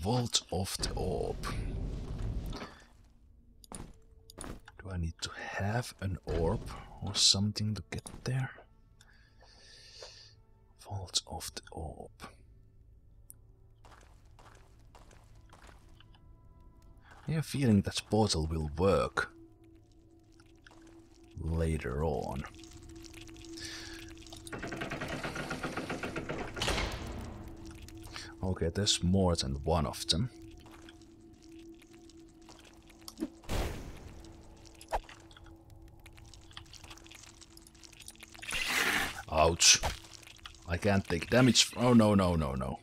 Vault of the Orb. Do I need to have an orb or something to get there? Vault of the Orb. I have a feeling that portal will work later on. Okay, there's more than one of them. Ouch. I can't take damage. Oh, no, no, no, no.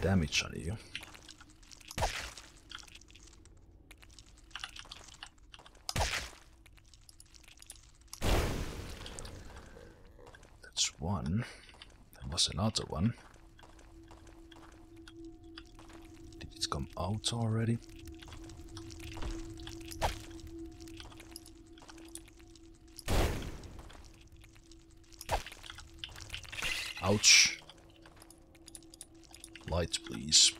Damage on you. That's one. There was another one. Did it come out already? Ouch. Light, please.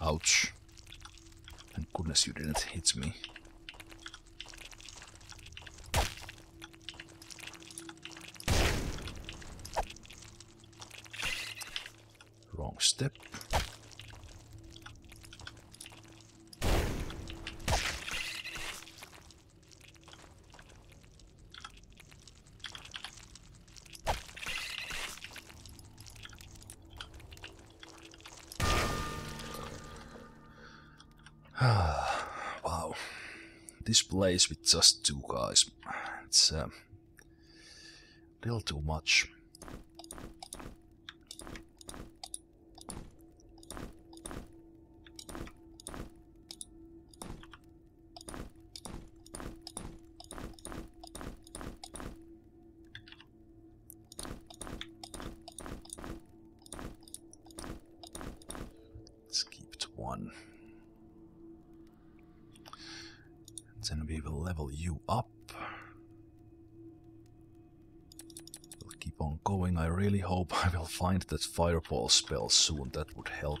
Ouch. Thank goodness you didn't hit me. Wrong step. Wow, this place with just two guys, it's a little too much. Let's keep it one. Then we will level you up. We'll keep on going. I really hope I will find that fireball spell soon. That would help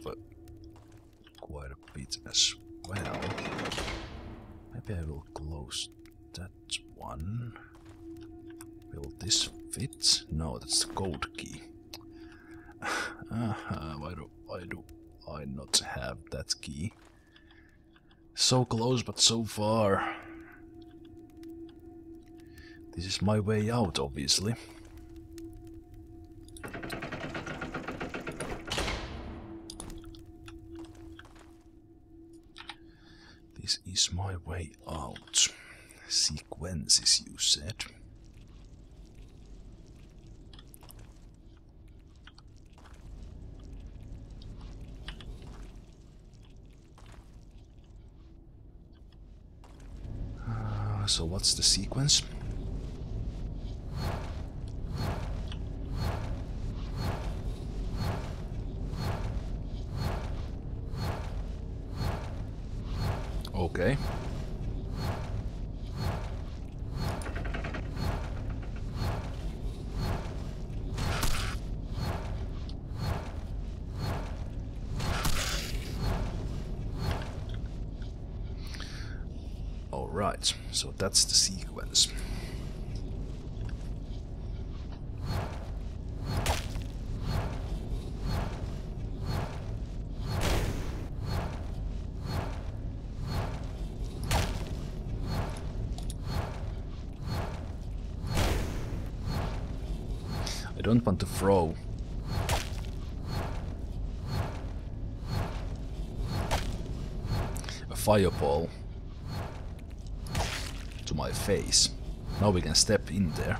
quite a bit as well. Maybe I will close that one. Will this fit? No, that's the gold key. Why do I not have that key? So close, but so far. This is my way out, obviously. This is my way out. Sequences, you said. So what's the sequence? Okay. Right, so that's the sequence. I don't want to throw. A fireball. My face. Now we can step in there.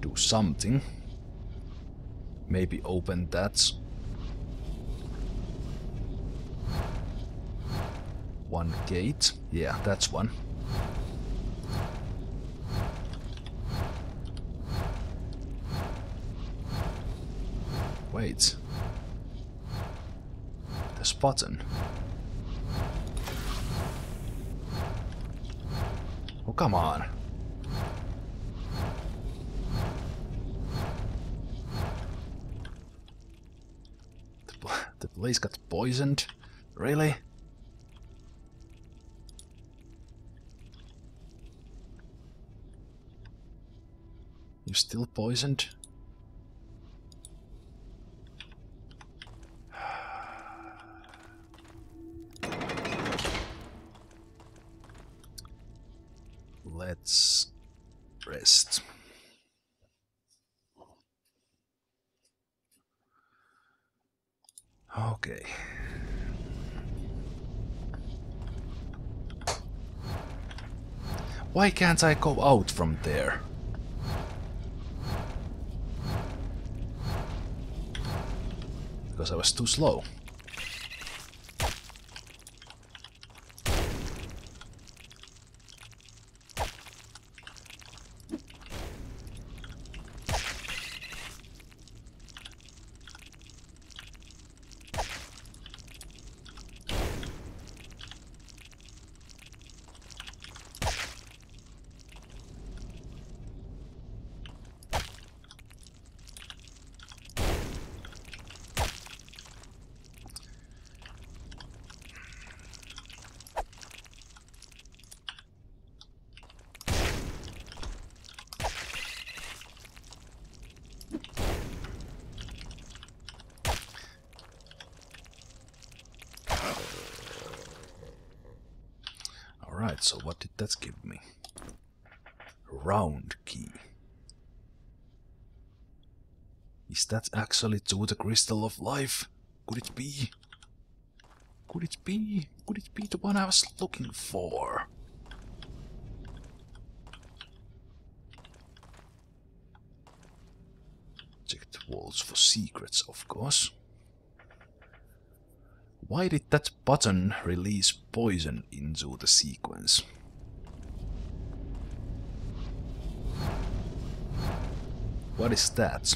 Do something. Maybe open that. One gate. Yeah, that's one. Wait. This button. Oh, come on. The place got poisoned? Really? You're still poisoned? Let's rest. Okay. Why can't I go out from there? Because I was too slow. So what did that give me? Round key. Is that actually to the crystal of life? Could it be? Could it be? Could it be the one I was looking for? Check the walls for secrets, of course. Why did that button release poison into the sequence? What is that?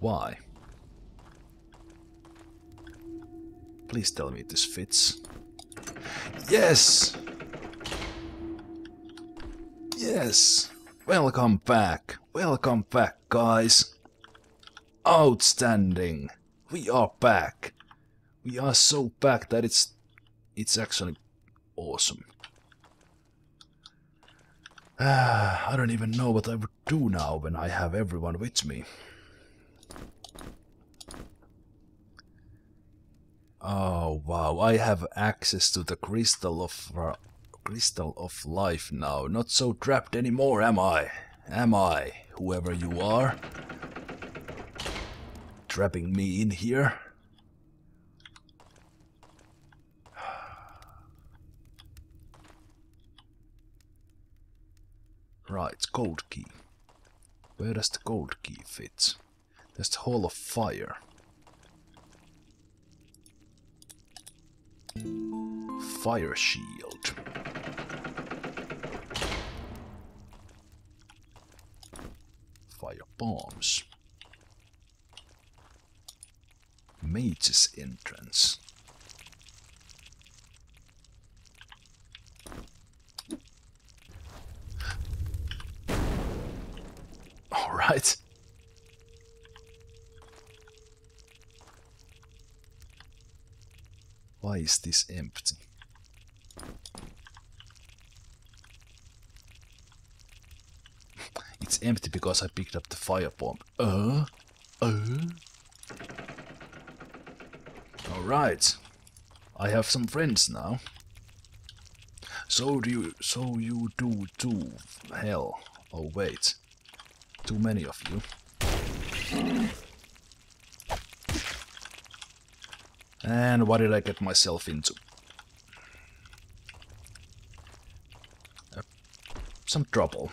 Why? Please tell me this fits. Yes! Yes! Welcome back! Welcome back, guys! Outstanding! We are back! We are so back that it's actually awesome. I don't even know what I would do now when I have everyone with me. Oh wow, I have access to the crystal of life now. Not so trapped anymore, am I? Am I, whoever you are? Trapping me in here? Right, gold key. Where does the gold key fit? There's the Hall of Fire. Fire shield. Fire bombs. Mage's entrance. All right. Why is this empty? It's empty because I picked up the fire bomb. Alright. I have some friends now. So you do too. Hell. Oh wait. Too many of you. And what did I get myself into? Some trouble.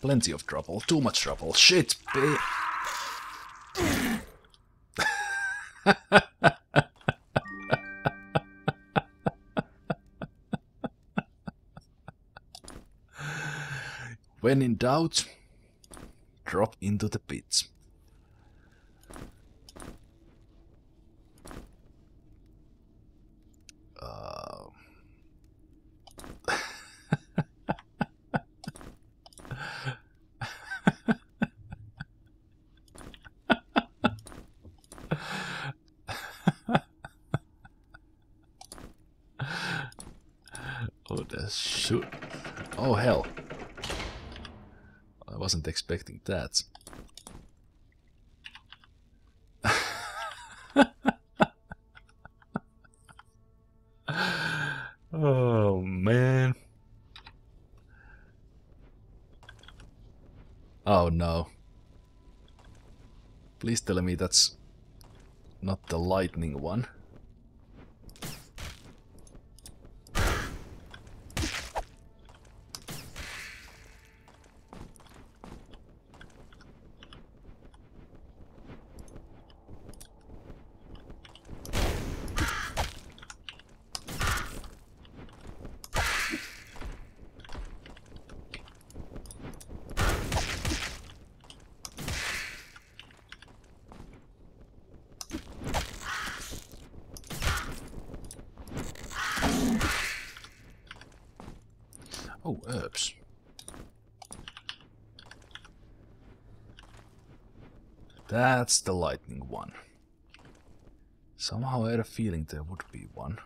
Plenty of trouble. Too much trouble. Shit, babe. When in doubt, drop into the pit. Oh hell, I wasn't expecting that. Oh man. Oh no. Please tell me that's not the lightning one. Oh, herbs. That's the lightning one. Somehow I had a feeling there would be one.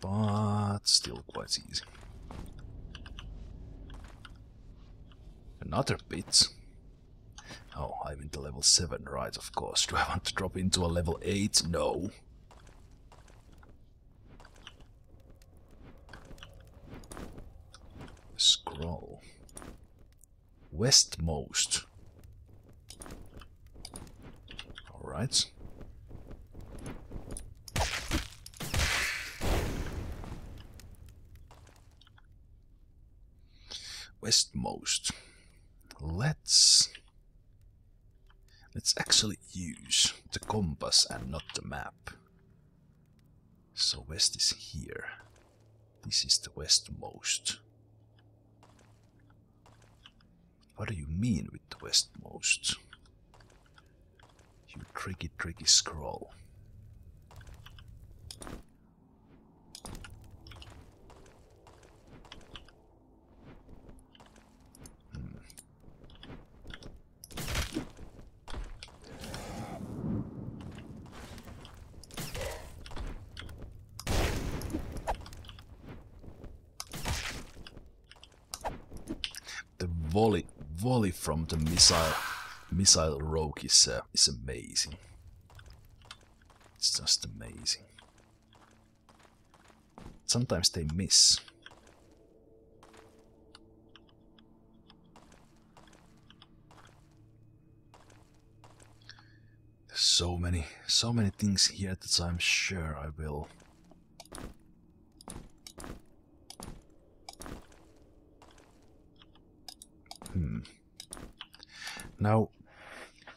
But still quite easy. Another bit. Oh, I'm into level 7, right, of course. Do I want to drop into a level 8? No. Scroll. Westmost. Alright. Westmost. Let's actually use the compass and not the map. So west is here. This is the westmost. What do you mean with the westmost? You tricky scroll. Volley from the missile rogue is amazing. It's just amazing. Sometimes they miss. There's so many things here that I'm sure I will. Now,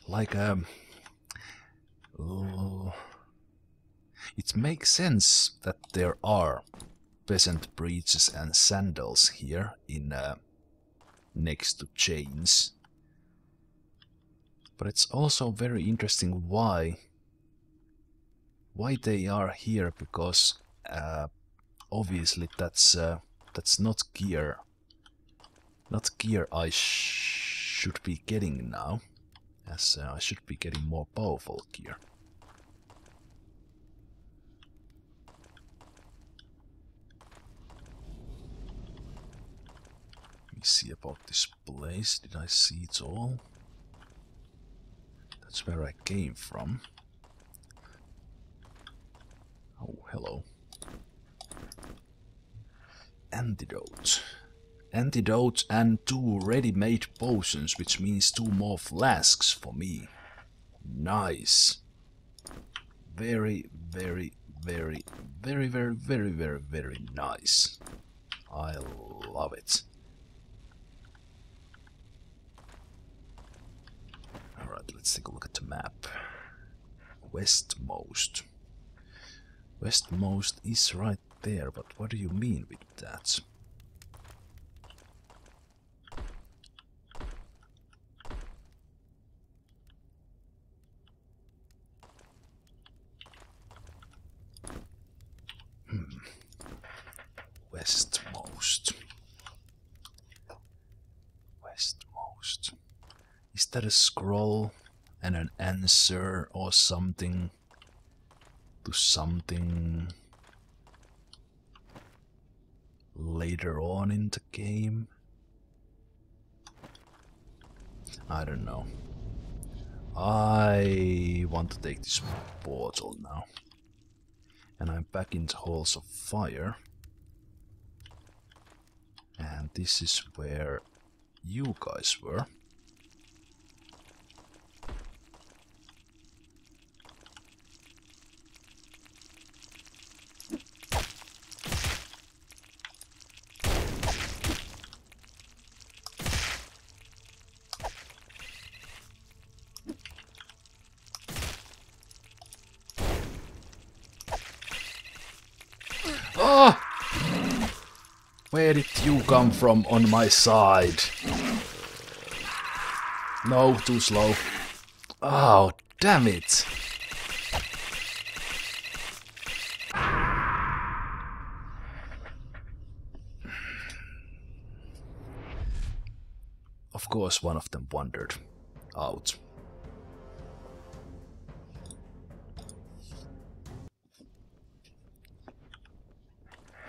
like, it makes sense that there are peasant breeches and sandals here in next to chains. But it's also very interesting why they are here, because obviously that's not gear. Not gear I should be getting now, as I should be getting more powerful gear. see about this place. Did I see it all? That's where I came from. Oh, hello. Antidote. Antidote and 2 ready-made potions, which means 2 more flasks for me. Nice. Very, very, very, very, very, very, very, very nice. I love it. Alright, let's take a look at the map. Westmost. Westmost is right there, but what do you mean with that? Westmost. Westmost. Is that a scroll and an answer or something to something later on in the game? I don't know. I want to take this portal now. And I'm back in the halls of fire. And this is where you guys were. Oh! Where did you come from on my side? No, too slow. Oh, damn it! Of course, one of them wandered out.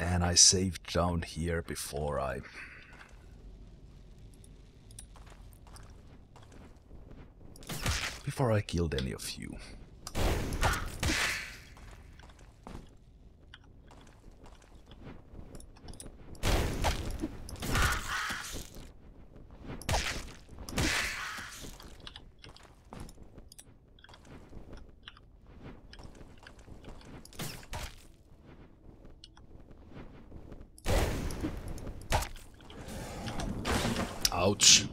And I saved down here before I... before I killed any of you. Ouch.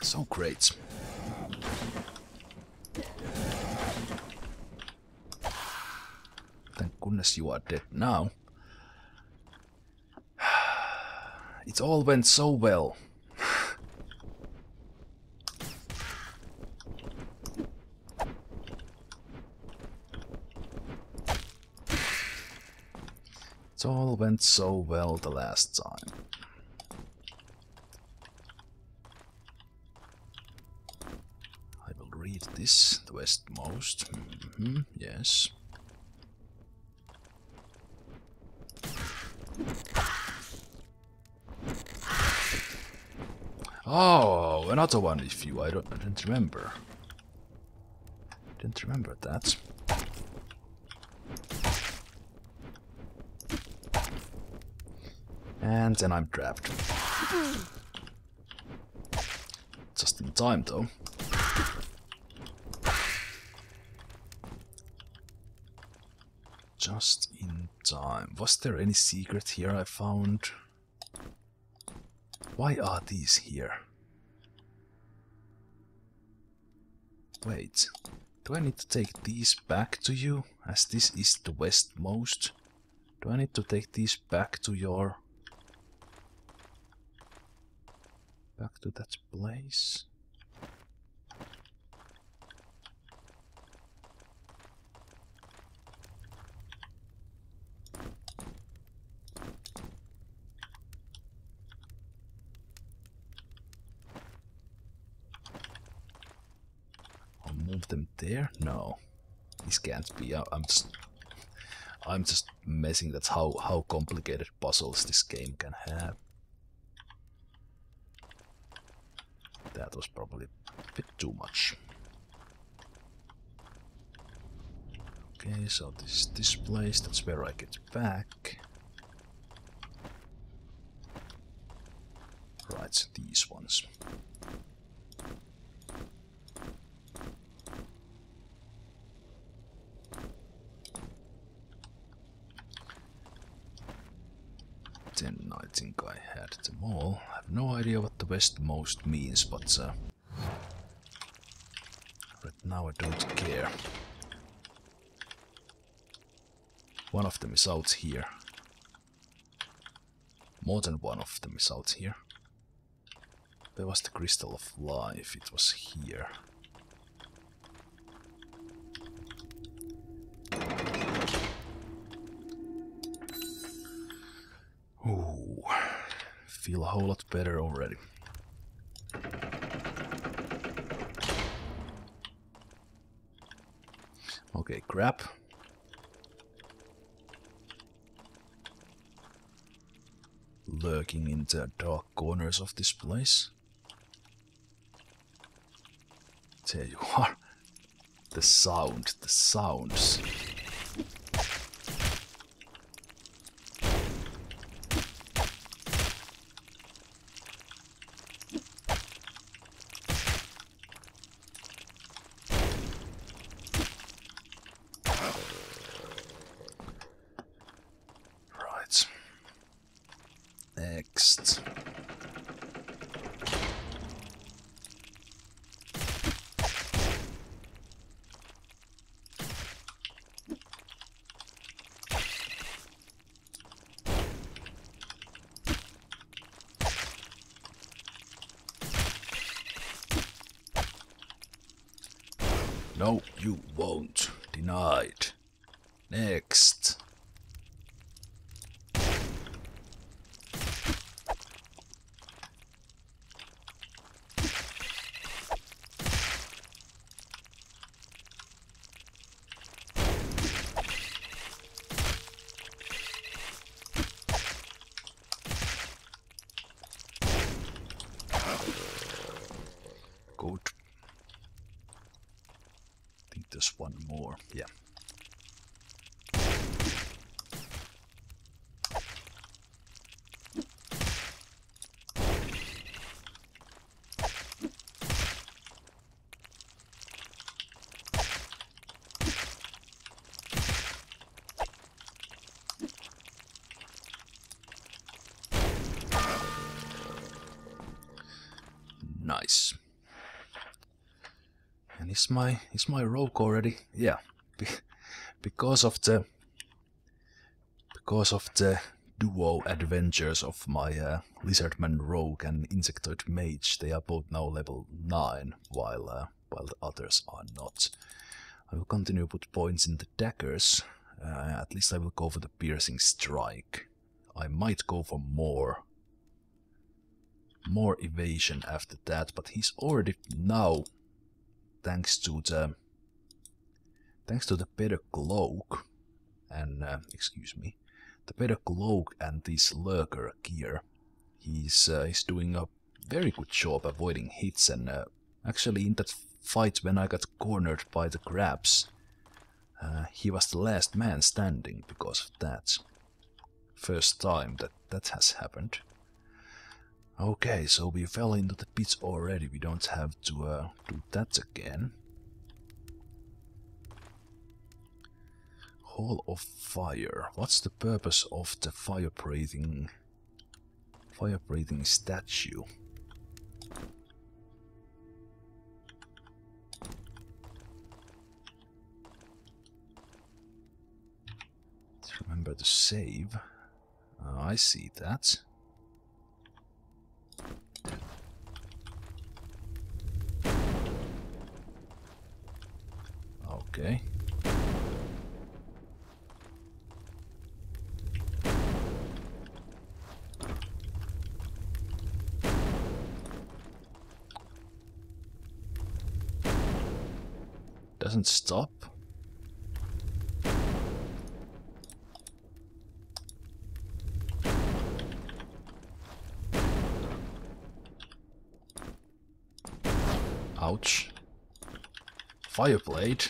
So great. Thank goodness you are dead now. It all went so well. It all went so well the last time. I will read this, the westmost. Mm-hmm, yes. Oh, another one of you. I didn't remember. Didn't remember that. And then I'm trapped. Just in time, though. Just in time. Was there any secret here I found? Why are these here? Wait. Do I need to take these back to you? As this is the westmost. Do I need to take these back to your... back to that place. I'll move them there? No. This can't be. I'm just... I'm just messing. That's how complicated puzzles this game can have. That was probably a bit too much. Okay, so this is this place. That's where I get back. Right, so these ones. Then I think I had them all. I have no idea what the westmost means, but right now I don't care. One of them is out here. More than one of them is out here. There was the crystal of life, it was here. Ooh, feel a whole lot better already. Okay, crap. Lurking in the dark corners of this place. There you are. The sounds. No, you won't. Denied. Next. Nice. And is my rogue already? Yeah, because of the duo adventures of my Lizardman rogue and Insectoid mage, they are both now level 9, while the others are not. I will continue to put points in the daggers. At least I will go for the piercing strike. I might go for more evasion after that, but he's already now, thanks to the better cloak and the better cloak and this lurker gear, he's doing a very good job avoiding hits. And actually in that fight when I got cornered by the crabs, he was the last man standing because of that. First time that has happened. Okay, so we fell into the pits already. We don't have to do that again. Hall of Fire. What's the purpose of the fire breathing statue? Let's remember to save. I see that. Okay. Doesn't stop. fireblade.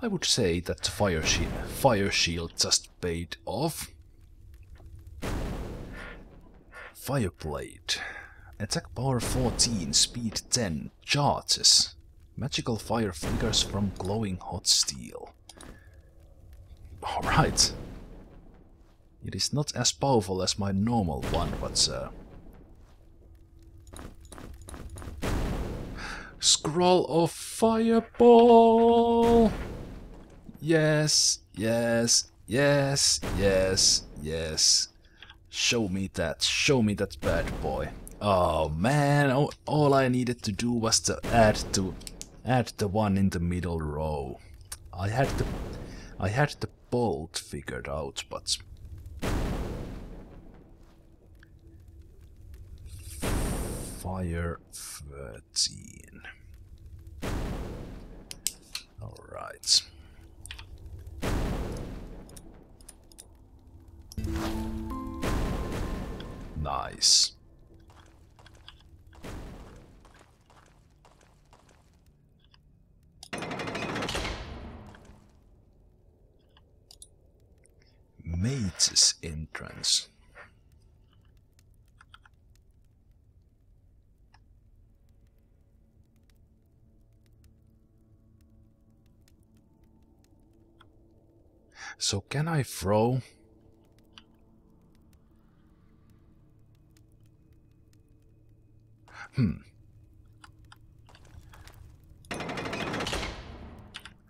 I would say that the fire shield just paid off. Fireblade. Attack power 14, speed 10, charges. Magical fire flickers from glowing hot steel. Alright. It is not as powerful as my normal one, but... Scroll of Fireball! Yes, yes, yes, yes, yes. Show me that bad boy. Oh man, all I needed to do was to add the one in the middle row. I had the bolt figured out, but... Fire 13. Alright. Nice. Mage's entrance. So can I throw?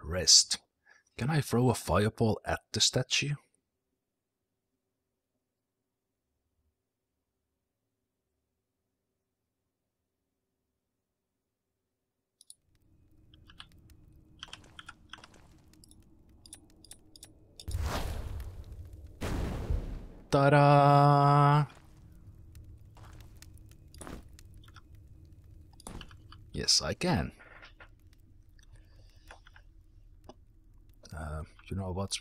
Rest. Can I throw a fireball at the statue? Ta-da! Yes, I can. You know what?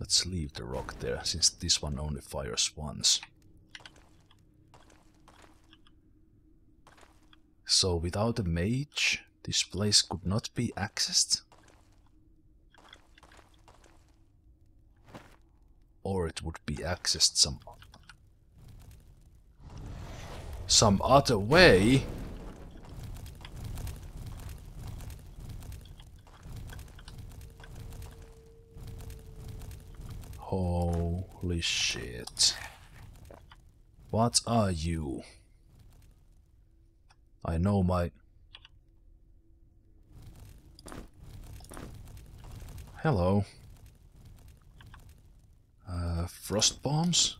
Let's leave the rock there, since this one only fires once. So without a mage, this place could not be accessed? Or it would be accessed some other way. Holy shit. What are you? I know my... Hello. Frost bombs?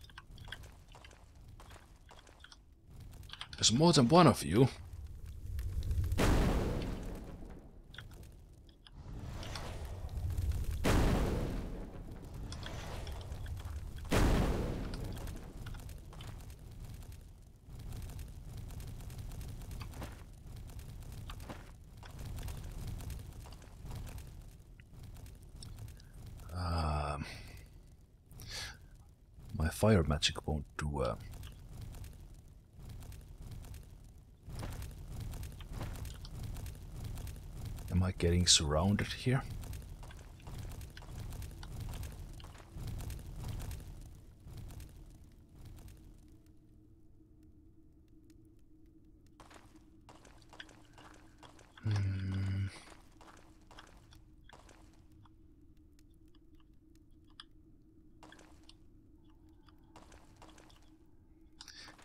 There's more than one of you. Fire magic won't do Am I getting surrounded here?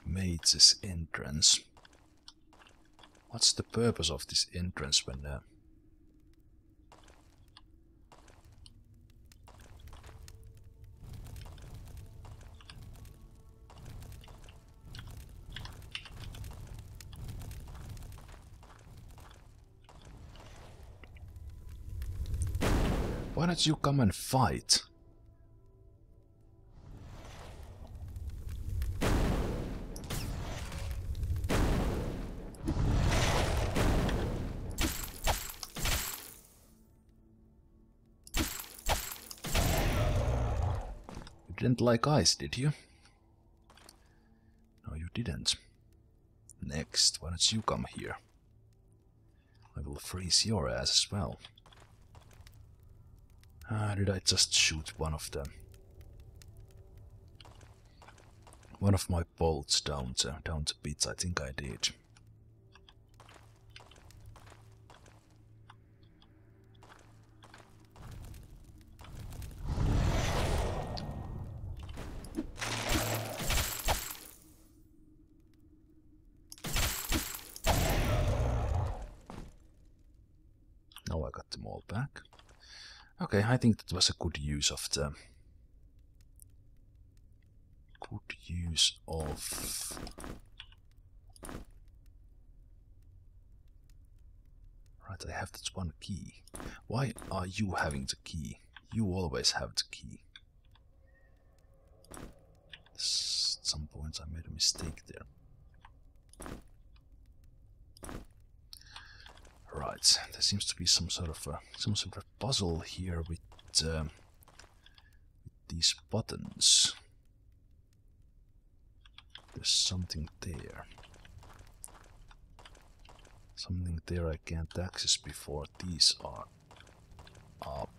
Mage's entrance. What's the purpose of this entrance when... Why don't you come and fight? Didn't like ice, did you? didn't. Next, why don't you come here? I will freeze your ass as well. Did I just shoot one of them? One of my bolts down to bits, I think I did. Now I got them all back. Okay, I think that was a good use of the... Good use of... Right, I have that one key. Why are you having the key? You always have the key. At some point I made a mistake there. Right, there seems to be some sort of puzzle here with these buttons. There's something there. Something there I can't access before these are up.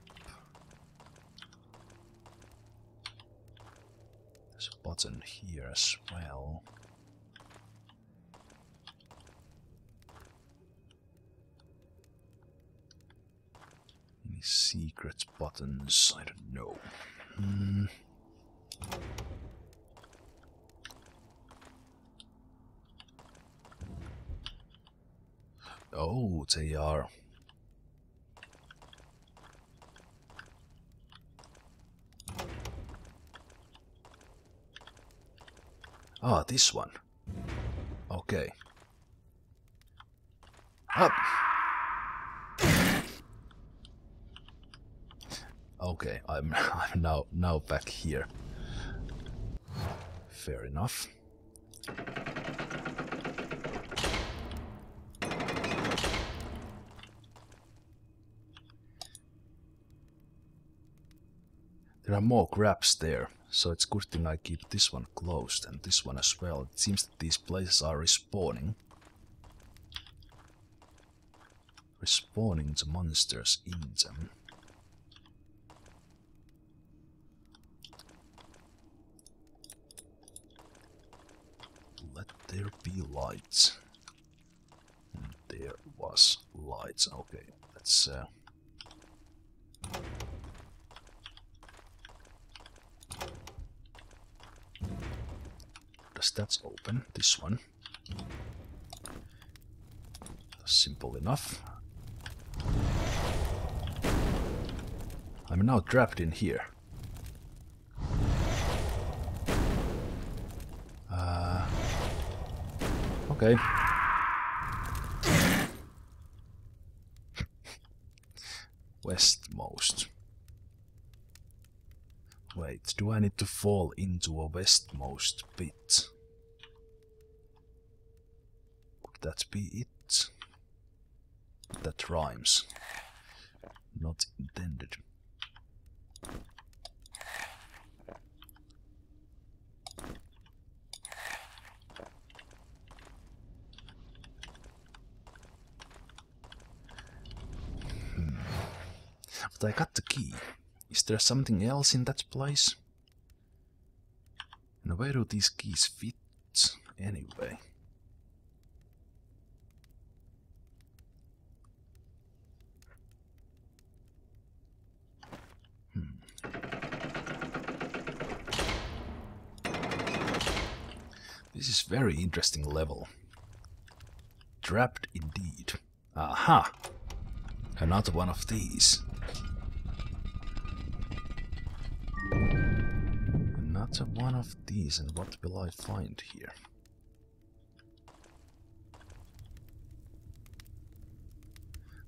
There's a button here as well. Any secret buttons? I don't know. Oh, they are. Ah, this one. Okay. Up. Okay, I'm now back here. Fair enough. There are more grabs there, so it's good thing I keep this one closed and this one as well. It seems that these places are respawning. Respawning the monsters in them. Let there be lights. And there was lights. Okay, let's... That's open, this one. Simple enough. I'm now trapped in here. Okay. Westmost. Wait, do I need to fall into a westmost pit? That be it. That rhymes. Not intended. But I got the key. Is there something else in that place? And where do these keys fit anyway? This is very interesting level. Trapped indeed. Aha! Another one of these. Another one of these, and what will I find here?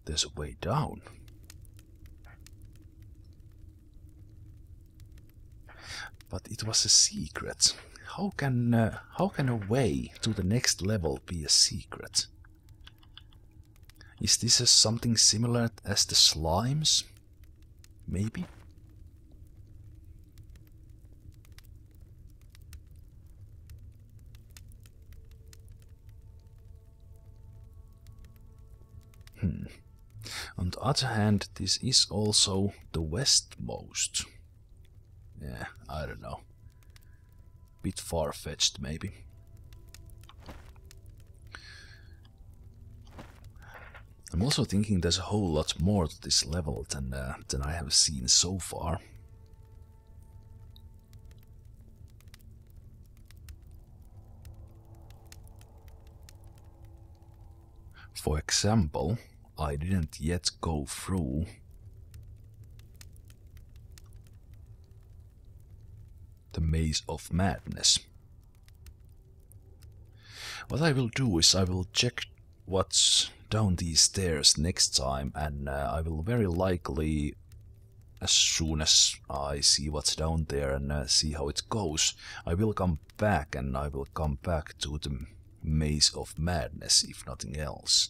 There's a way down. But it was a secret. How can a way to the next level be a secret? Is this something similar as the slimes? Maybe? On the other hand, this is also the westmost. Yeah, I don't know. Bit far-fetched, maybe. I'm also thinking there's a whole lot more to this level than I have seen so far. For example, I didn't yet go through the Maze of Madness. What I will do is I will check what's down these stairs next time, and I will very likely, as soon as I see what's down there and see how it goes, I will come back and I will come back to the Maze of Madness, if nothing else.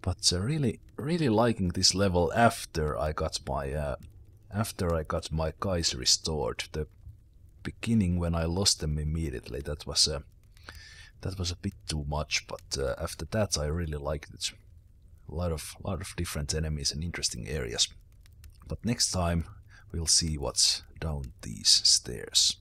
But really liking this level after I got my guys restored. The beginning when I lost them immediately, that was a bit too much. But after that, I really liked it. A lot of different enemies and interesting areas. But next time we'll see what's down these stairs.